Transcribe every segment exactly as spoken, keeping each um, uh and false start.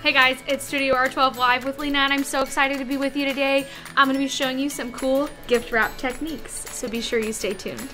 Hey guys, it's Studio R twelve Live with Lena, and I'm so excited to be with you today. I'm going to be showing you some cool gift wrap techniques, so be sure you stay tuned.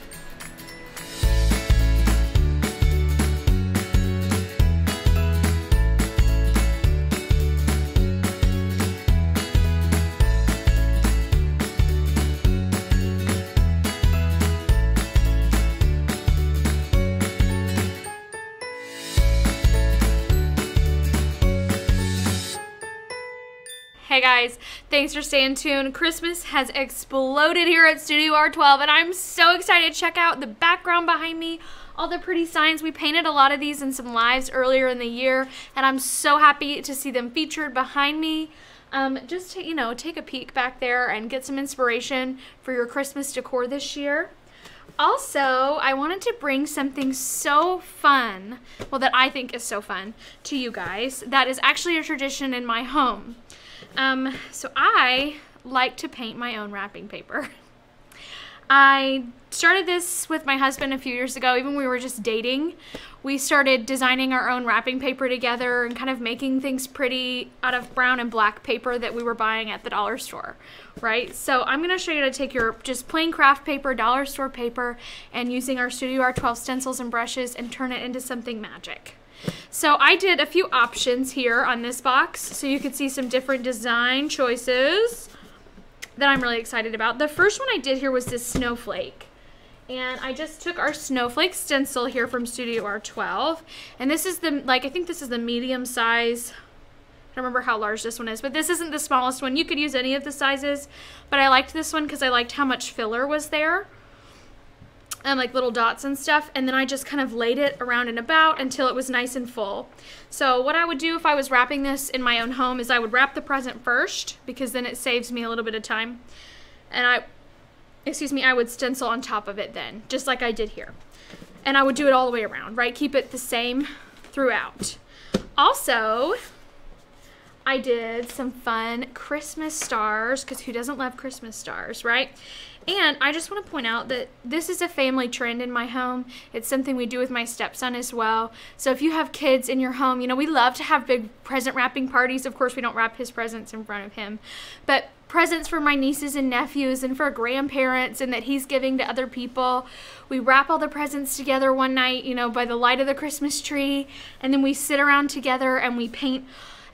Hey guys, thanks for staying tuned. Christmas has exploded here at Studio R twelve, and I'm so excited to check out the background behind me, all the pretty signs. We painted a lot of these in some lives earlier in the year, and I'm so happy to see them featured behind me. Um, just to, you know, take a peek back there and get some inspiration for your Christmas decor this year. Also, I wanted to bring something so fun, well, that I think is so fun to you guys, that is actually a tradition in my home. Um, so I like to paint my own wrapping paper. I started this with my husband a few years ago, even when we were just dating. We started designing our own wrapping paper together and kind of making things pretty out of brown and black paper that we were buying at the dollar store, right? So I'm going to show you how to take your just plain craft paper, dollar store paper, and using our Studio R twelve stencils and brushes and turn it into something magic. So I did a few options here on this box so you could see some different design choices that I'm really excited about. The first one I did here was this snowflake. And I just took our snowflake stencil here from Studio R twelve. And this is the, like, I think this is the medium size. I don't remember how large this one is, but this isn't the smallest one. You could use any of the sizes, but I liked this one because I liked how much filler was there. And like little dots and stuff, and then I just kind of laid it around and about until it was nice and full. So what I would do if I was wrapping this in my own home is I would wrap the present first, because then it saves me a little bit of time, and I, excuse me, I would stencil on top of it then, just like I did here. And I would do it all the way around, right? Keep it the same throughout. Also, I did some fun Christmas stars, because who doesn't love Christmas stars, right? And I just want to point out that this is a family trend in my home. It's something we do with my stepson as well. So if you have kids in your home, you know, we love to have big present wrapping parties. Of course, we don't wrap his presents in front of him, but presents for my nieces and nephews and for grandparents and that he's giving to other people. We wrap all the presents together one night, you know, by the light of the Christmas tree, and then we sit around together and we paint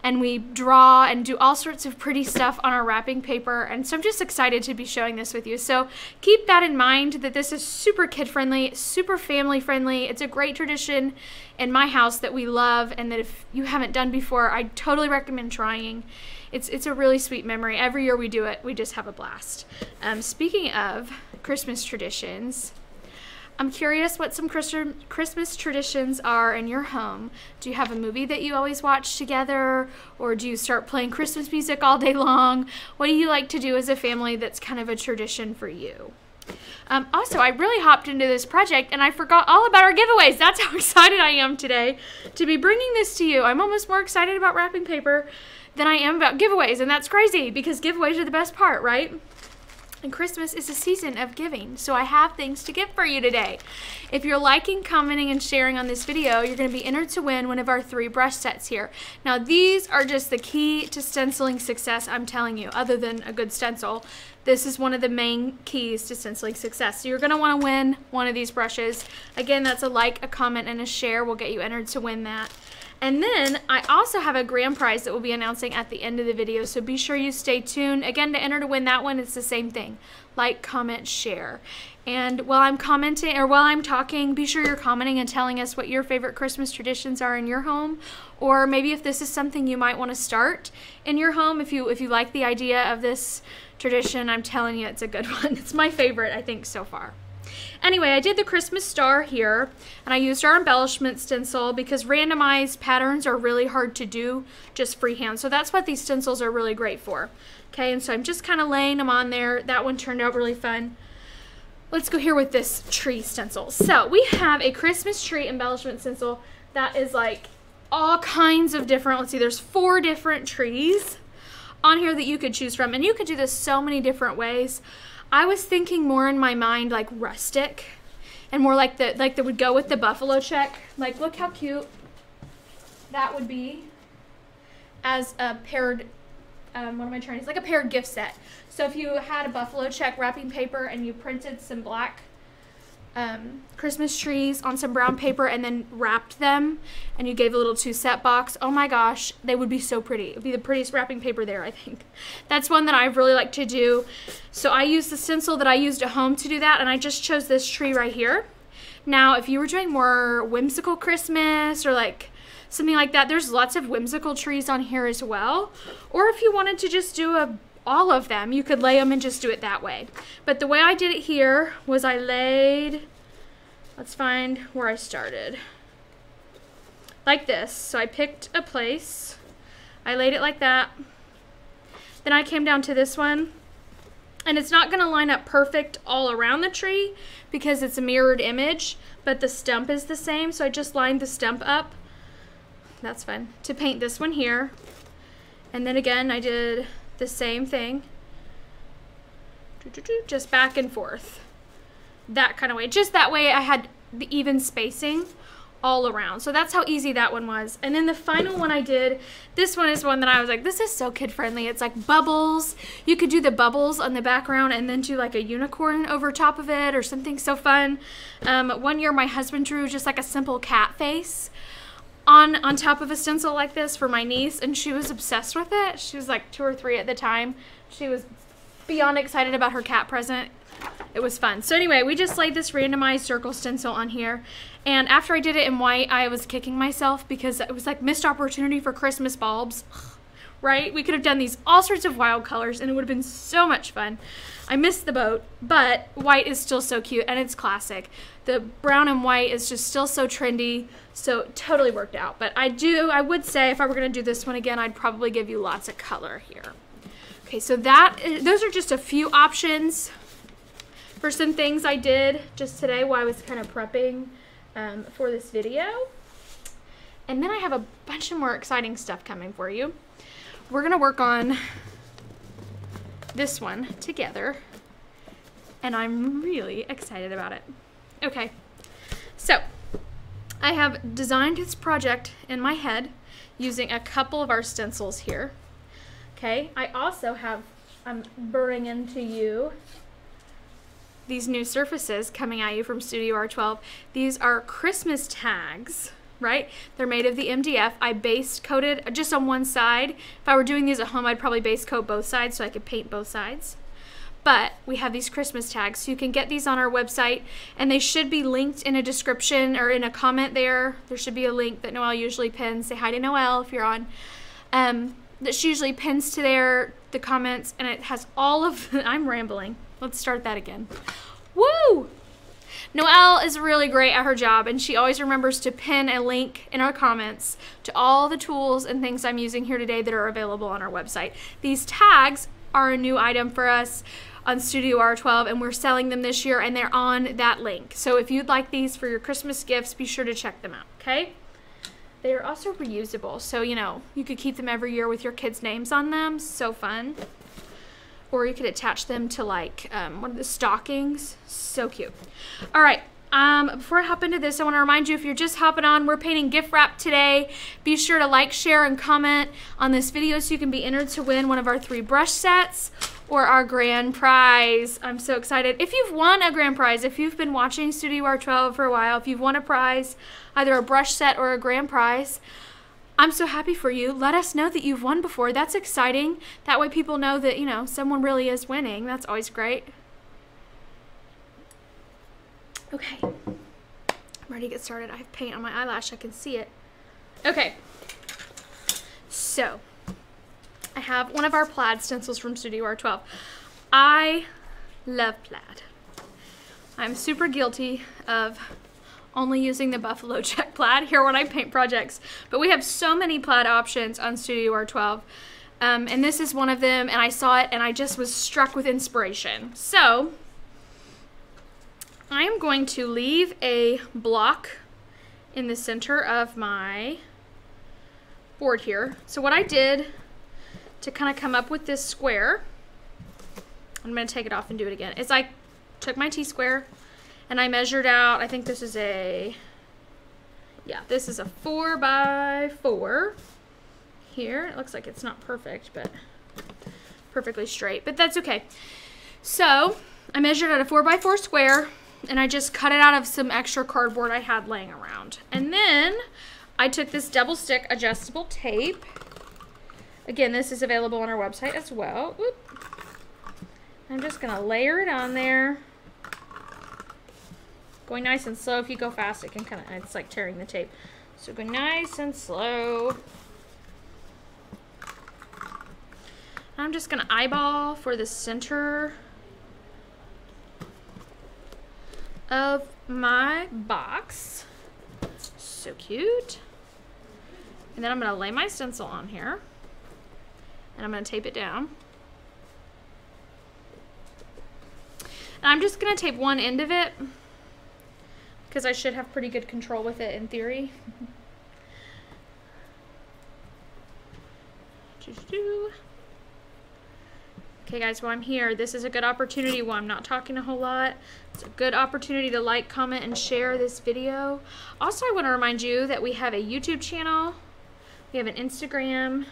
and we draw and do all sorts of pretty stuff on our wrapping paper. And so I'm just excited to be showing this with you. So keep that in mind, that this is super kid friendly, super family friendly. It's a great tradition in my house that we love, and that if you haven't done before, I totally recommend trying. It's, it's a really sweet memory. Every year we do it, we just have a blast. Um, speaking of Christmas traditions, I'm curious what some Christmas traditions are in your home. Do you have a movie that you always watch together? Or do you start playing Christmas music all day long? What do you like to do as a family that's kind of a tradition for you? Um, also, I really hopped into this project and I forgot all about our giveaways. That's how excited I am today to be bringing this to you. I'm almost more excited about wrapping paper than I am about giveaways. And that's crazy, because giveaways are the best part, right? And Christmas is a season of giving, so I have things to give for you today. If you're liking, commenting, and sharing on this video, you're going to be entered to win one of our three brush sets here. Now, these are just the key to stenciling success, I'm telling you. Other than a good stencil, this is one of the main keys to stenciling success. So you're going to want to win one of these brushes. Again, that's a like, a comment, and a share will get you entered to win that. And then I also have a grand prize that we'll be announcing at the end of the video, so be sure you stay tuned. Again, to enter to win that one, it's the same thing. Like, comment, share. And while I'm commenting, or while I'm talking, be sure you're commenting and telling us what your favorite Christmas traditions are in your home, or maybe if this is something you might want to start in your home. If you, if you like the idea of this tradition, I'm telling you, it's a good one. It's my favorite, I think, so far. Anyway, I did the Christmas star here, and I used our embellishment stencil because randomized patterns are really hard to do just freehand. So that's what these stencils are really great for. Okay, and so I'm just kind of laying them on there. That one turned out really fun. Let's go here with this tree stencil. So we have a Christmas tree embellishment stencil that is like all kinds of different, let's see, there's four different trees on here that you could choose from, and you could do this so many different ways. I was thinking more in my mind like rustic, and more like the like that would go with the buffalo check. Like, look how cute that would be. as a paired, um, what am I trying to say? It's like a paired gift set. So if you had a buffalo check wrapping paper and you printed some black um, Christmas trees on some brown paper and then wrapped them and you gave a little two set box, oh my gosh, they would be so pretty. It would be the prettiest wrapping paper there, I think. That's one that I really like to do. So I used the stencil that I used at home to do that, and I just chose this tree right here. Now, if you were doing more whimsical Christmas or like something like that, there's lots of whimsical trees on here as well. Or if you wanted to just do a, all of them, you could lay them and just do it that way. But the way I did it here was I laid, let's find where I started. Like this. So I picked a place. I laid it like that. Then I came down to this one. And it's not going to line up perfect all around the tree because it's a mirrored image, but the stump is the same. So I just lined the stump up. That's fun. To paint this one here. And then again, I did the same thing. Just back and forth. That kind of way. Just that way I had the even spacing all around. So that's how easy that one was. And then the final one I did, this one is one that I was like, this is so kid friendly. It's like bubbles. You could do the bubbles on the background and then do like a unicorn over top of it or something so fun. Um, one year my husband drew just like a simple cat face on on top of a stencil like this for my niece, and she was obsessed with it. She was like two or three at the time. She was beyond excited about her cat present. It was fun. So anyway, we just laid this randomized circle stencil on here, and after I did it in white, I was kicking myself because it was like missed opportunity for Christmas bulbs, right? We could have done these all sorts of wild colors and it would have been so much fun. I missed the boat, but white is still so cute and it's classic. The brown and white is just still so trendy, so it totally worked out. But I do, I would say if I were going to do this one again, I'd probably give you lots of color here. Okay, so that is, those are just a few options for some things I did just today while I was kind of prepping um, for this video. And then I have a bunch of more exciting stuff coming for you. We're gonna work on this one together, and I'm really excited about it. Okay, so I have designed this project in my head using a couple of our stencils here. Okay, I also have, I'm bringing to you these new surfaces coming at you from Studio R twelve. These are Christmas tags, right? They're made of the M D F. I base coated just on one side. If I were doing these at home, I'd probably base coat both sides so I could paint both sides. But we have these Christmas tags, so you can get these on our website, and they should be linked in a description or in a comment there. There should be a link that Noelle usually pins. Say hi to Noelle if you're on. Um, that she usually pins to there, the comments, and it has all of, I'm rambling. Let's start that again. Woo! Noelle is really great at her job, and she always remembers to pin a link in our comments to all the tools and things I'm using here today that are available on our website. These tags are a new item for us on Studio R twelve, and we're selling them this year, and they're on that link. So if you'd like these for your Christmas gifts, be sure to check them out, okay? They are also reusable, so you know, you could keep them every year with your kids' names on them. So fun. Or you could attach them to like um, one of the stockings. So cute. All right, um, before I hop into this, I wanna remind you, if you're just hopping on, we're painting gift wrap today. Be sure to like, share, and comment on this video so you can be entered to win one of our three brush sets or our grand prize. I'm so excited. If you've won a grand prize, if you've been watching Studio R twelve for a while, if you've won a prize, either a brush set or a grand prize, I'm so happy for you. Let us know that you've won before. That's exciting. That way people know that, you know, someone really is winning. That's always great. Okay. I'm ready to get started. I have paint on my eyelash. I can see it. Okay. So, I have one of our plaid stencils from Studio R twelve. I love plaid. I'm super guilty of only using the buffalo check plaid here when I paint projects, but we have so many plaid options on Studio R twelve, um, and this is one of them, and I saw it and I just was struck with inspiration. So I am going to leave a block in the center of my board here. So what I did to kind of come up with this square, I'm going to take it off and do it again, is I took my T-square and I measured out, I think this is a, yeah, this is a four by four. here. It looks like it's not perfect, but perfectly straight, but that's okay. So I measured out a four by four square and I just cut it out of some extra cardboard I had laying around. And then I took this double stick adjustable tape. Again, this is available on our website as well. Oop. I'm just gonna layer it on there. Going nice and slow. If you go fast, it can kind of, it's like tearing the tape. So go nice and slow. I'm just gonna eyeball for the center of my box. So cute. And then I'm gonna lay my stencil on here and I'm gonna tape it down. And I'm just gonna tape one end of it because I should have pretty good control with it in theory. Okay guys, while I'm here, this is a good opportunity while I'm not talking a whole lot. It's a good opportunity to like, comment, and share this video. Also, I wanna remind you that we have a YouTube channel, we have an Instagram,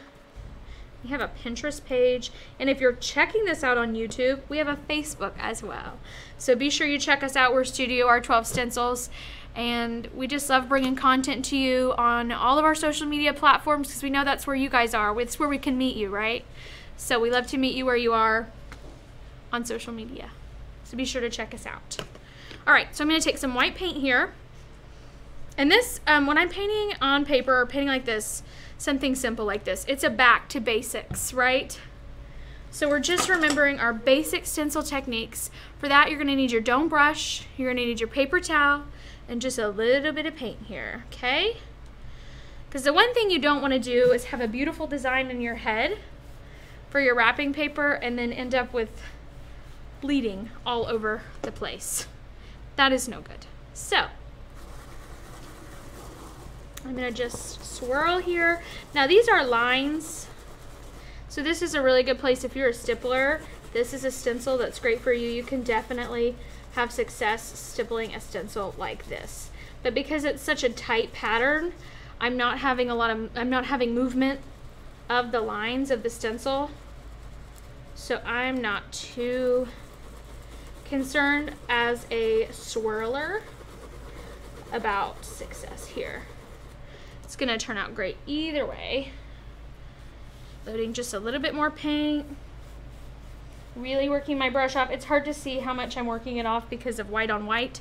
we have a Pinterest page, and if you're checking this out on YouTube, we have a Facebook as well. So be sure you check us out. We're Studio R twelve Stencils, and we just love bringing content to you on all of our social media platforms because we know that's where you guys are. It's where we can meet you, right? So we love to meet you where you are on social media. So be sure to check us out. All right, so I'm gonna take some white paint here. And this, um, when I'm painting on paper or painting like this, something simple like this, it's a back to basics, right? So we're just remembering our basic stencil techniques. For that, you're gonna need your dome brush, you're gonna need your paper towel, and just a little bit of paint here, okay? Because the one thing you don't wanna do is have a beautiful design in your head for your wrapping paper and then end up with bleeding all over the place. That is no good. So, I'm gonna just swirl here. Now these are lines, so this is a really good place if you're a stippler. This is a stencil that's great for you. You can definitely have success stippling a stencil like this. But because it's such a tight pattern, I'm not having a lot of, I'm not having movement of the lines of the stencil. So I'm not too concerned as a swirler about success here. It's gonna turn out great either way. Loading just a little bit more paint. Really working my brush off. It's hard to see how much I'm working it off because of white on white.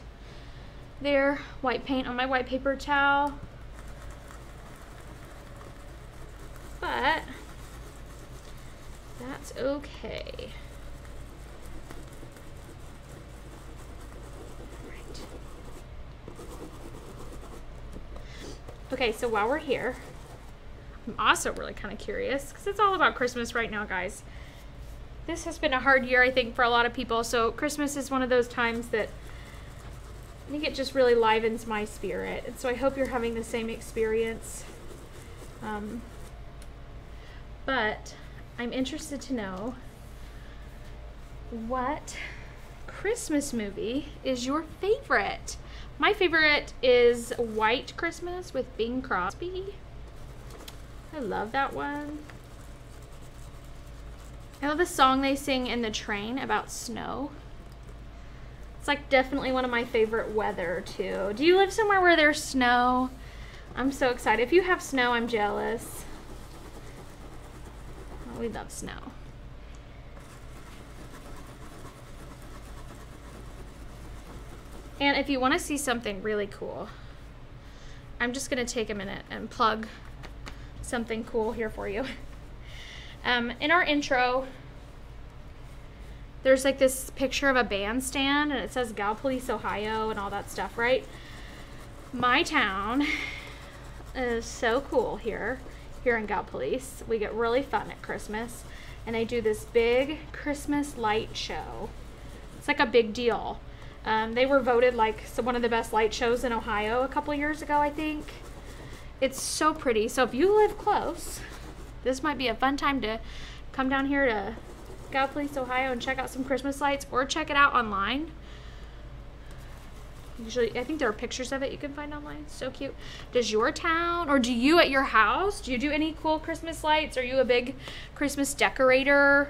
There, white paint on my white paper towel. But that's okay. Okay, so while we're here, I'm also really kind of curious because it's all about Christmas right now, guys. This has been a hard year, I think, for a lot of people. So Christmas is one of those times that I think it just really livens my spirit. And so I hope you're having the same experience. Um, but I'm interested to know, what Christmas movie is your favorite? My favorite is White Christmas with Bing Crosby. I love that one. I love the song they sing in the train about snow. It's like definitely one of my favorite weather too. Do you live somewhere where there's snow? I'm so excited. If you have snow, I'm jealous. Oh, we love snow. And if you want to see something really cool, I'm just going to take a minute and plug something cool here for you. Um, in our intro, there's like this picture of a bandstand and it says Gallipolis, Ohio and all that stuff, right? My town is so cool here, here in Gallipolis. We get really fun at Christmas and they do this big Christmas light show. It's like a big deal. Um, they were voted like one of the best light shows in Ohio a couple years ago, I think. It's so pretty. So if you live close, this might be a fun time to come down here to Gallipolis, Ohio and check out some Christmas lights or check it out online. Usually, I think there are pictures of it you can find online. So cute. Does your town, or do you at your house, do you do any cool Christmas lights? Are you a big Christmas decorator?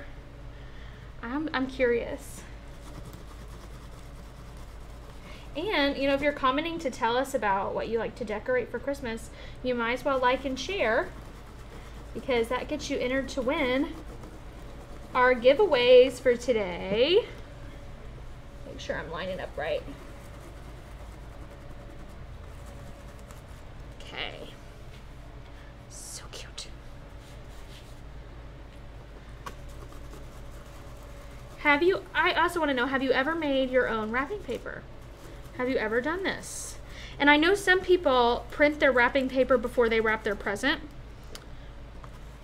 I'm, I'm curious. And, you know, if you're commenting to tell us about what you like to decorate for Christmas, you might as well like and share, because that gets you entered to win our giveaways for today. Make sure I'm lining up right. Okay. So cute. Have you, I also want to know, have you ever made your own wrapping paper? Have you ever done this? And I know some people print their wrapping paper before they wrap their present.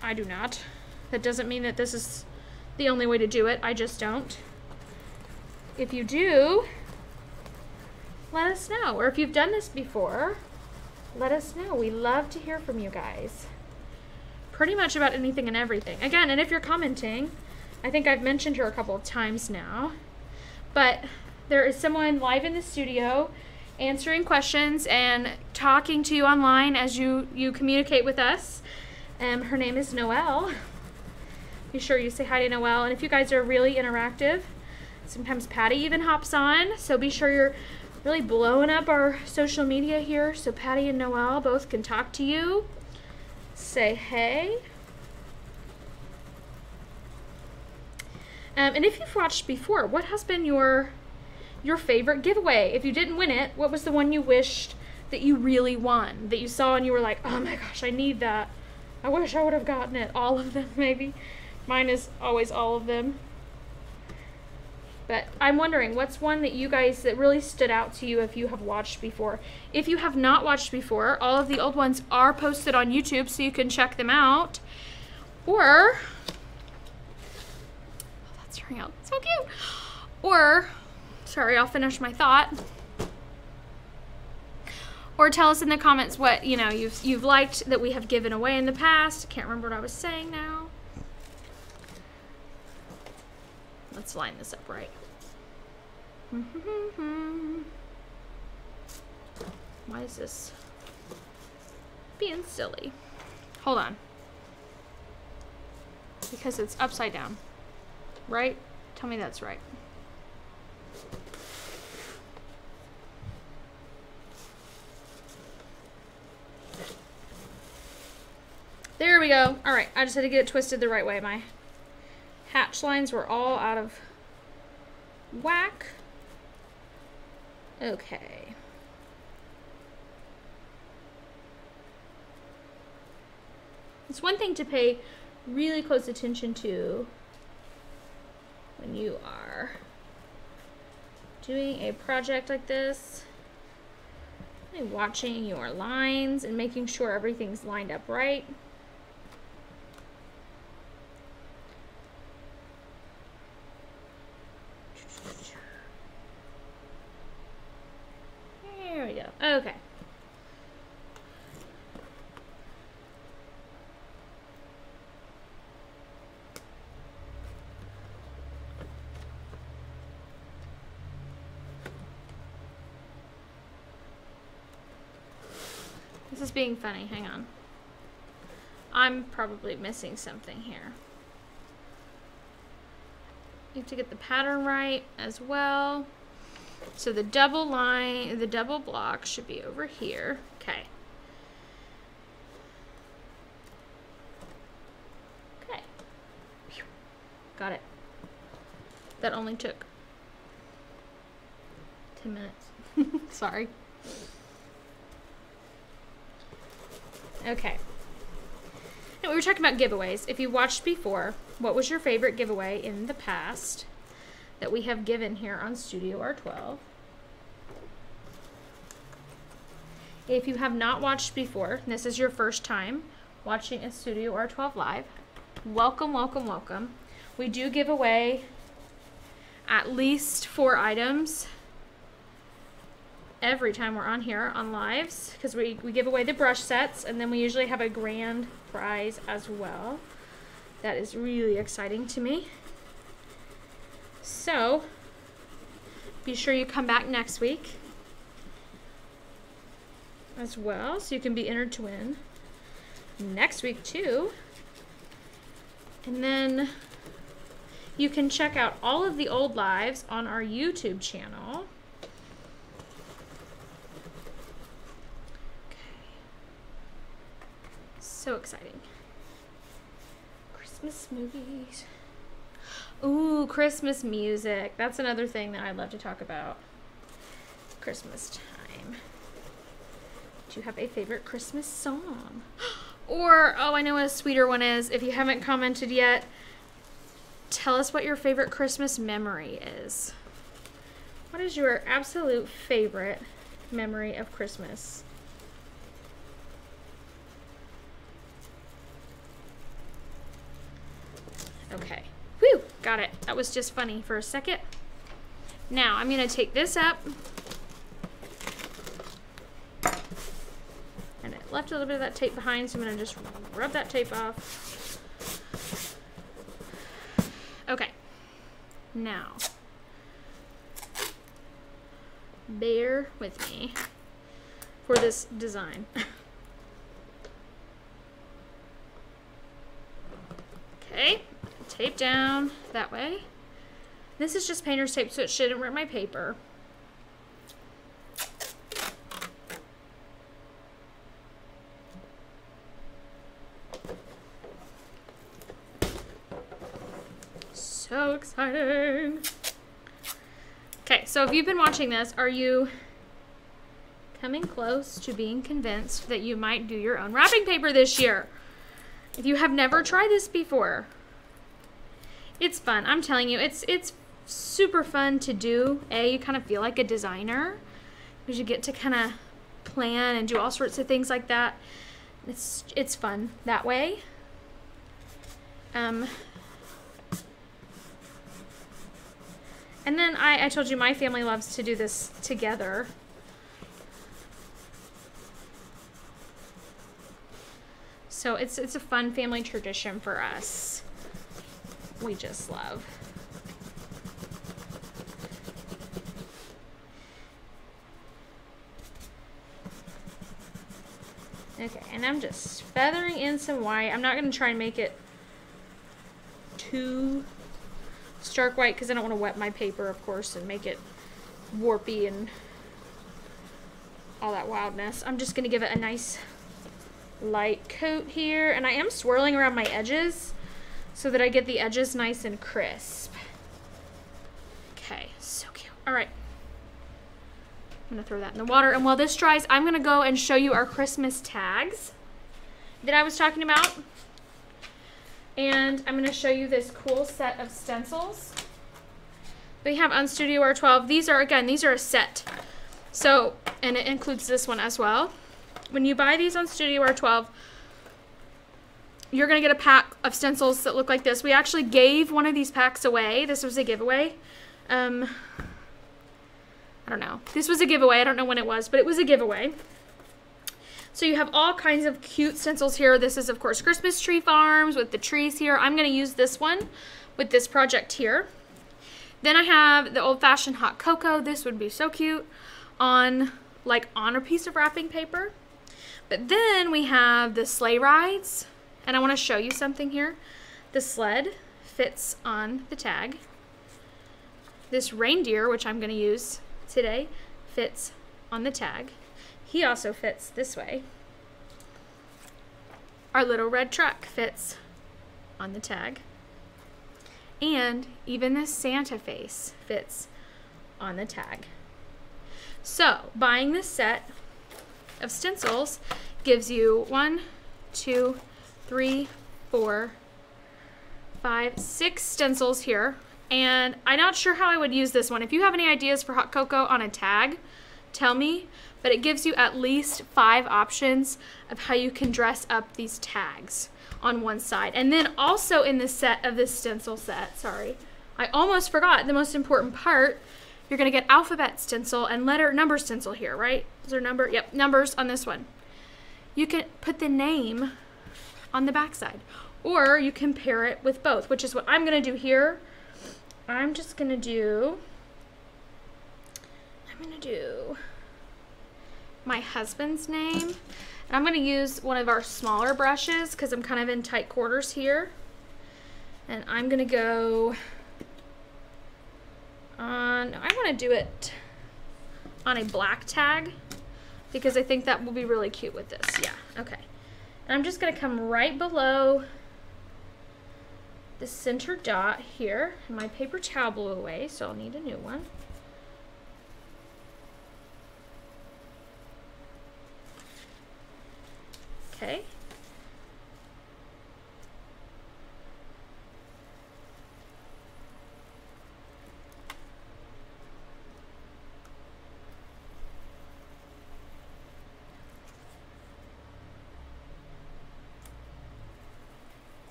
I do not. That doesn't mean that this is the only way to do it. I just don't. If you do, let us know. Or if you've done this before, let us know. We love to hear from you guys. Pretty much about anything and everything. Again, and if you're commenting, I think I've mentioned her a couple of times now, but there is someone live in the studio answering questions and talking to you online as you, you communicate with us. Um, her name is Noelle. Be sure you say hi to Noelle. And if you guys are really interactive, sometimes Patty even hops on. So be sure you're really blowing up our social media here so Patty and Noelle both can talk to you. Say hey. Um, and if you've watched before, what has been your... your favorite giveaway? If you didn't win it, what was the one you wished that you really won, that you saw and you were like, oh my gosh, I need that. I wish I would have gotten it. All of them, maybe. Mine is always all of them. But I'm wondering, what's one that you guys, that really stood out to you if you have watched before? If you have not watched before, all of the old ones are posted on YouTube, so you can check them out. Or, oh, that's turning out so cute. Or, sorry, I'll finish my thought. Or tell us in the comments what, you know, you've, you've liked that we have given away in the past. Can't remember what I was saying now. Let's line this up right. Why is this being silly? Hold on. Because it's upside down, right? Tell me that's right. There we go. All right, I just had to get it twisted the right way. My hatch lines were all out of whack. Okay. It's one thing to pay really close attention to when you are doing a project like this. Really watching your lines and making sure everything's lined up right. There we go. Okay. This is being funny. Hang on. I'm probably missing something here. You have to get the pattern right as well. So the double line, the double block should be over here. Okay. Okay. Got it. That only took ten minutes. Sorry. Okay. And we were talking about giveaways. If you watched before, what was your favorite giveaway in the past that we have given here on Studio R twelve? If you have not watched before, and this is your first time watching a Studio R twelve live, welcome, welcome, welcome. We do give away at least four items every time we're on here on lives, because we, we give away the brush sets, and then we usually have a grand prize as well. That is really exciting to me. So, be sure you come back next week as well, so you can be entered to win next week too. And then you can check out all of the old lives on our YouTube channel. Okay. So exciting. Christmas movies. Ooh, Christmas music. That's another thing that I love to talk about. Christmas time. Do you have a favorite Christmas song? Or, oh, I know what a sweeter one is. If you haven't commented yet, tell us what your favorite Christmas memory is. What is your absolute favorite memory of Christmas? Okay. Whew, got it. That was just funny for a second. Now, I'm going to take this up. And it left a little bit of that tape behind, so I'm going to just rub that tape off. Okay. Now, bear with me for this design. Okay. Tape down that way. This is just painter's tape, so it shouldn't rip my paper. So exciting. Okay, so if you've been watching this, are you coming close to being convinced that you might do your own wrapping paper this year? If you have never tried this before, it's fun. I'm telling you, it's it's super fun to do. A, you kind of feel like a designer because you get to kind of plan and do all sorts of things like that. It's it's fun that way. Um, and then I, I told you my family loves to do this together. So it's it's a fun family tradition for us. We just love. Okay, and I'm just feathering in some white. I'm not going to try and make it too stark white because I don't want to wet my paper, of course, and make it warpy and all that wildness. I'm just going to give it a nice light coat here, and I am swirling around my edges so that I get the edges nice and crisp. Okay, so cute. All right, I'm gonna throw that in the water. And while this dries, I'm gonna go and show you our Christmas tags that I was talking about. And I'm gonna show you this cool set of stencils we have on Studio R twelve. These are, again, these are a set. So, and it includes this one as well. When you buy these on Studio R twelve, you're going to get a pack of stencils that look like this. We actually gave one of these packs away. This was a giveaway. Um, I don't know. This was a giveaway. I don't know when it was, but it was a giveaway. So you have all kinds of cute stencils here. This is, of course, Christmas Tree Farms with the trees here. I'm going to use this one with this project here. Then I have the old-fashioned hot cocoa. This would be so cute on, like, on a piece of wrapping paper. But then we have the sleigh rides. And I want to show you something here. The sled fits on the tag. This reindeer, which I'm going to use today, fits on the tag. He also fits this way. Our little red truck fits on the tag. And even this Santa face fits on the tag. So buying this set of stencils gives you one, two, three, four, five, six stencils here. And I'm not sure how I would use this one. If you have any ideas for hot cocoa on a tag, tell me. But it gives you at least five options of how you can dress up these tags on one side. And then also in the set of this stencil set, sorry, I almost forgot the most important part. You're gonna get alphabet stencil and letter number stencil here, right? Is there number? Yep, numbers on this one. You can put the name on the back side, or you can pair it with both, which is what I'm gonna do here. I'm just gonna do, I'm gonna do my husband's name. And I'm going to use one of our smaller brushes because I'm kind of in tight quarters here. And I'm going to go on, I want to do it on a black tag because I think that will be really cute with this. Yeah, okay. And I'm just going to come right below the center dot here. My paper towel blew away, so I'll need a new one. Okay.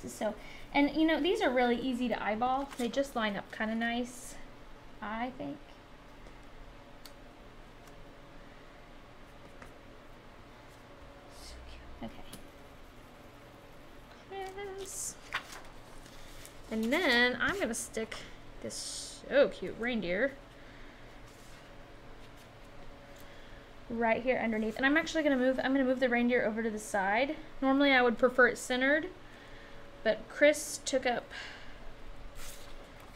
So, and you know, these are really easy to eyeball. They just line up kind of nice, I think. So cute. Okay. Yes. And then I'm gonna stick this so cute reindeer right here underneath. And I'm actually gonna move, I'm gonna move the reindeer over to the side. Normally I would prefer it centered, but Chris took up,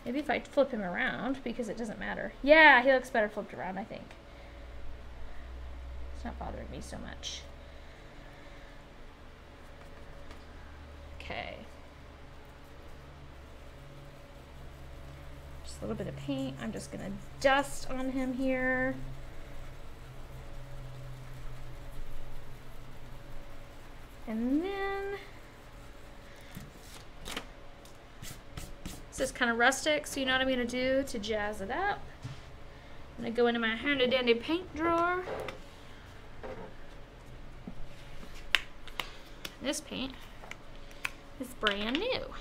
maybe if I flip him around, because it doesn't matter. Yeah, he looks better flipped around, I think. It's not bothering me so much. Okay. Just a little bit of paint. I'm just gonna dust on him here. And then, this is kind of rustic, so you know what I'm gonna do to jazz it up. I'm gonna go into my handy dandy paint drawer. This paint is brand new.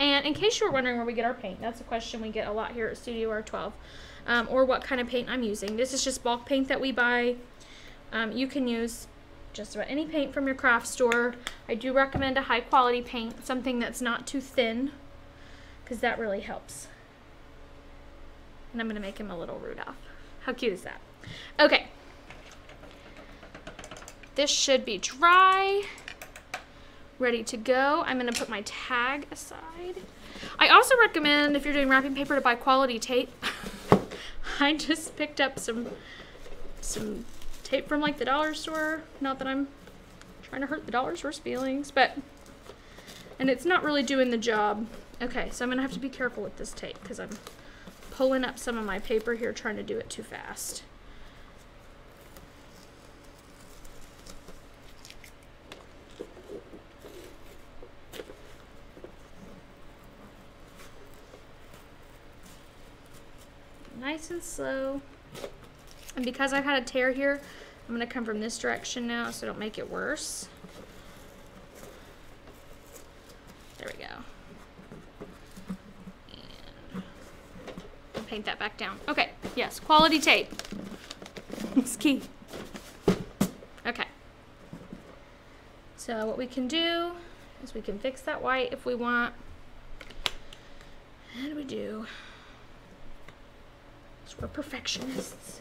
And in case you were wondering where we get our paint, that's a question we get a lot here at Studio R twelve, um, or what kind of paint I'm using. This is just bulk paint that we buy. Um, you can use just about any paint from your craft store. I do recommend a high quality paint, something that's not too thin, because that really helps. And I'm gonna make him a little Rudolph. How cute is that? Okay. This should be dry, ready to go. I'm gonna put my tag aside. I also recommend, if you're doing wrapping paper, to buy quality tape. I just picked up some, some tape from like the dollar store. Not that I'm trying to hurt the dollar store's feelings, but, and it's not really doing the job. Okay, so I'm gonna have to be careful with this tape because I'm pulling up some of my paper here trying to do it too fast. Nice and slow. And because I've had a tear here, I'm gonna come from this direction now so don't make it worse. There we go. And I'll paint that back down. Okay, yes, quality tape. It's key. Okay. So what we can do is we can fix that white if we want. And we do. Because we're perfectionists.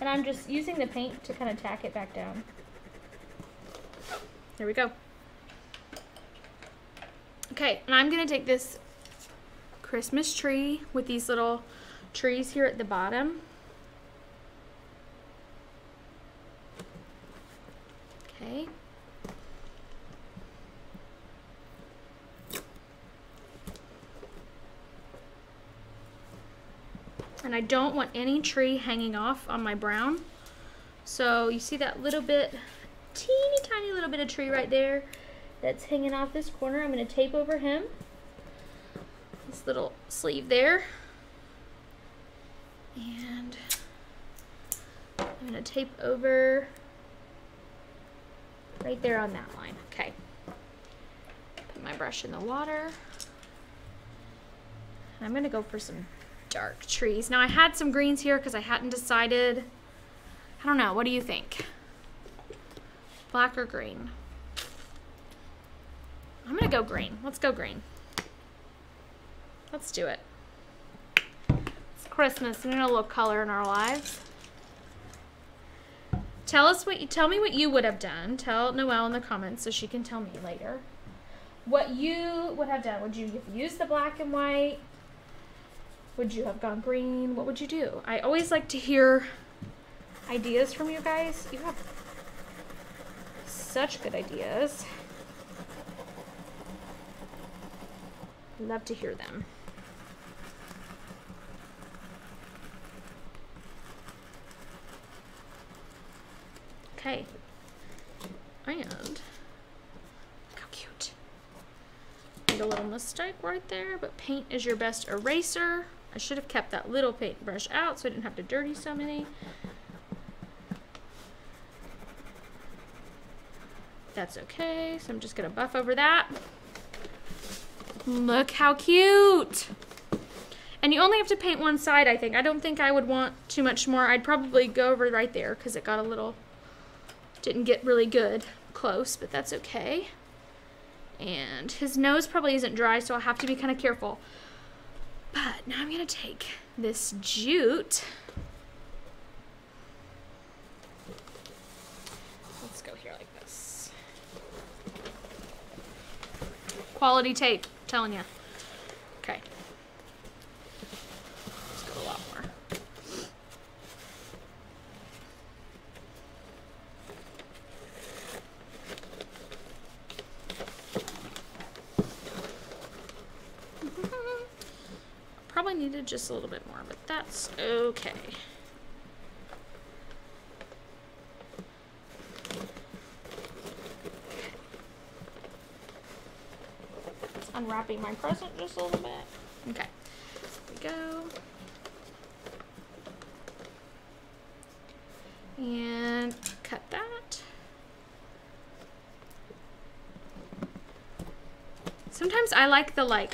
And I'm just using the paint to kind of tack it back down. There we go. Okay, and I'm gonna take this Christmas tree with these little trees here at the bottom. Okay. And I don't want any tree hanging off on my brown. So you see that little bit, teeny tiny little bit of tree right there that's hanging off this corner. I'm gonna tape over him, this little sleeve there. And I'm gonna tape over right there on that line. Okay, put my brush in the water. I'm gonna go for some dark trees. Now I had some greens here because I hadn't decided. I don't know, what do you think? Black or green? I'm gonna go green. Let's go green. Let's do it. It's Christmas. We need a little color in our lives. Tell us what you, tell me what you would have done. Tell Noelle in the comments so she can tell me later what you would have done. Would you have used the black and white? Would you have gone green? What would you do? I always like to hear ideas from you guys. You have such good ideas. Love to hear them. Okay. And look how cute. Made a little mistake right there, but paint is your best eraser. I should have kept that little paintbrush out so I didn't have to dirty so many. That's okay, so I'm just gonna buff over that. Look how cute. And you only have to paint one side, I think. I don't think I would want too much more. I'd probably go over right there because it got a little, didn't get really good close, but that's okay. And his nose probably isn't dry, so I'll have to be kind of careful. But now I'm gonna take this jute. Let's go here like this. Quality tape. Telling you. Okay. Let's go a lot more. Probably needed just a little bit more, but that's okay. Unwrapping my present just a little bit. Okay, here we go. And cut that. Sometimes I like the like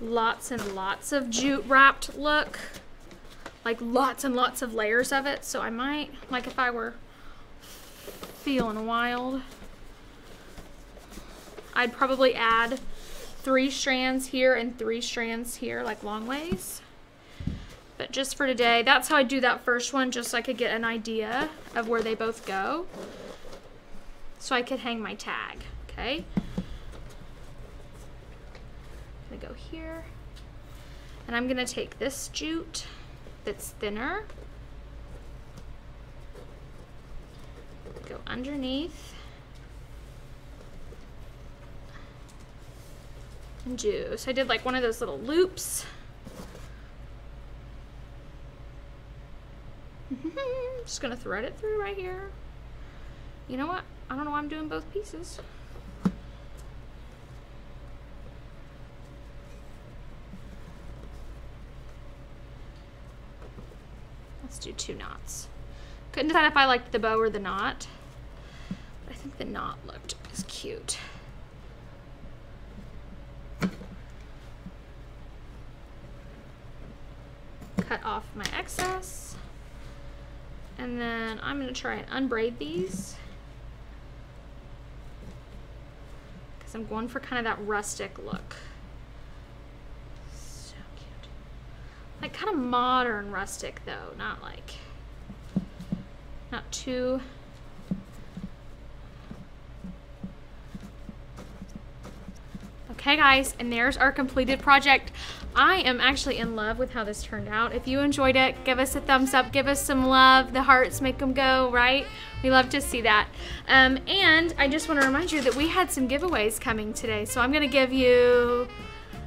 lots and lots of jute wrapped look, like lots and lots of layers of it. So I might, like if I were feeling wild, I'd probably add three strands here and three strands here, like long ways. But just for today, that's how I do that first one, just so I could get an idea of where they both go. So I could hang my tag, okay? I'm gonna go here. And I'm gonna take this jute that's thinner, go underneath, and do. So I did like one of those little loops. Just gonna thread it through right here. You know what? I don't know why I'm doing both pieces. Let's do two knots. Couldn't decide if I liked the bow or the knot. But I think the knot looked as cute. Cut off my excess, and then I'm gonna try and unbraid these because I'm going for kind of that rustic look. So cute. Like kind of modern rustic though, not like, not too. Okay guys, and there's our completed project. I am actually in love with how this turned out. If you enjoyed it, give us a thumbs up, give us some love, the hearts, make them go, right? We love to see that. Um, and I just wanna remind you that we had some giveaways coming today. So I'm gonna give you,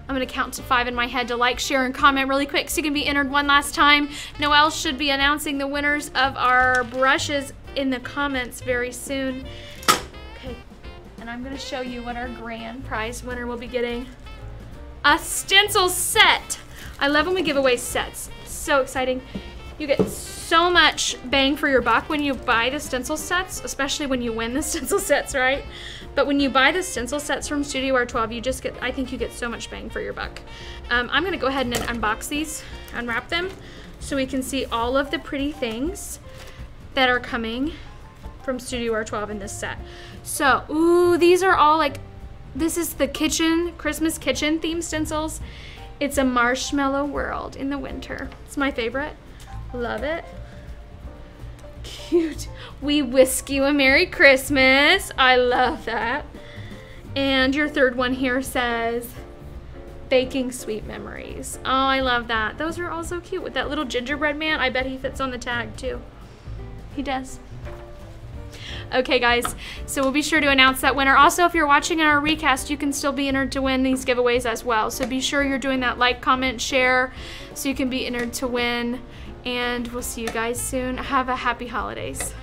I'm gonna count to five in my head to like, share, and comment really quick so you can be entered one last time. Noelle should be announcing the winners of our brushes in the comments very soon. And I'm gonna show you what our grand prize winner will be getting. A stencil set. I love when we give away sets, so exciting. You get so much bang for your buck when you buy the stencil sets, especially when you win the stencil sets, right? But when you buy the stencil sets from Studio R twelve, you just get, I think you get so much bang for your buck. Um, I'm gonna go ahead and unbox these, unwrap them, so we can see all of the pretty things that are coming from Studio R twelve in this set. So, ooh, these are all like, this is the kitchen, Christmas kitchen theme stencils. It's a marshmallow world in the winter. It's my favorite. Love it. Cute. We wish you a Merry Christmas. I love that. And your third one here says, baking sweet memories. Oh, I love that. Those are all so cute with that little gingerbread man. I bet he fits on the tag too. He does. Okay guys, so we'll be sure to announce that winner. Also, if you're watching in our recast, you can still be entered to win these giveaways as well. So be sure you're doing that like, comment, share, so you can be entered to win. And we'll see you guys soon. Have a happy holidays.